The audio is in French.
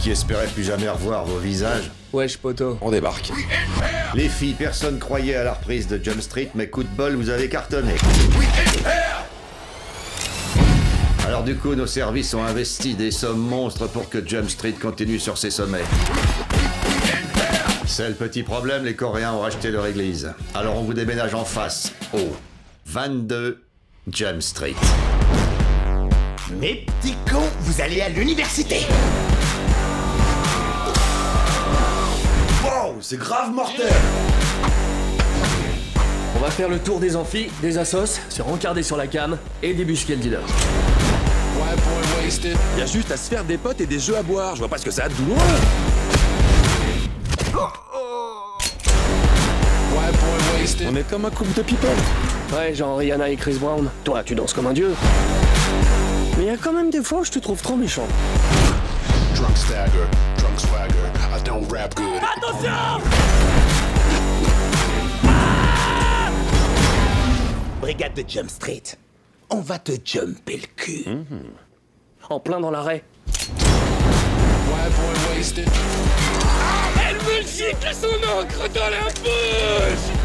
qui espéraient plus jamais revoir vos visages. Wesh poto. On débarque. Les filles, personne croyait à la reprise de Jump Street, mais coup de bol, vous avez cartonné. Alors du coup, nos services ont investi des sommes monstres pour que Jump Street continue sur ses sommets. C'est le petit problème, les Coréens ont racheté leur église. Alors on vous déménage en face, au 22 Jump Street. Mes petits cons, vous allez à l'université! Wow, c'est grave mortel! On va faire le tour des amphis, des assos, se rencarder sur la cam et débusquer le dealer. Y'a juste à se faire des potes et des jeux à boire, je vois pas ce que ça a de douloureux! On est comme un couple de people. Ouais, genre Rihanna et Chris Brown. Toi, tu danses comme un dieu. Mais y a quand même des fois où je te trouve trop méchant. Attention! Ah! Brigade de Jump Street, on va te jumper le cul. En plein dans l'arrêt. Elle multiple son encre dans la bouche.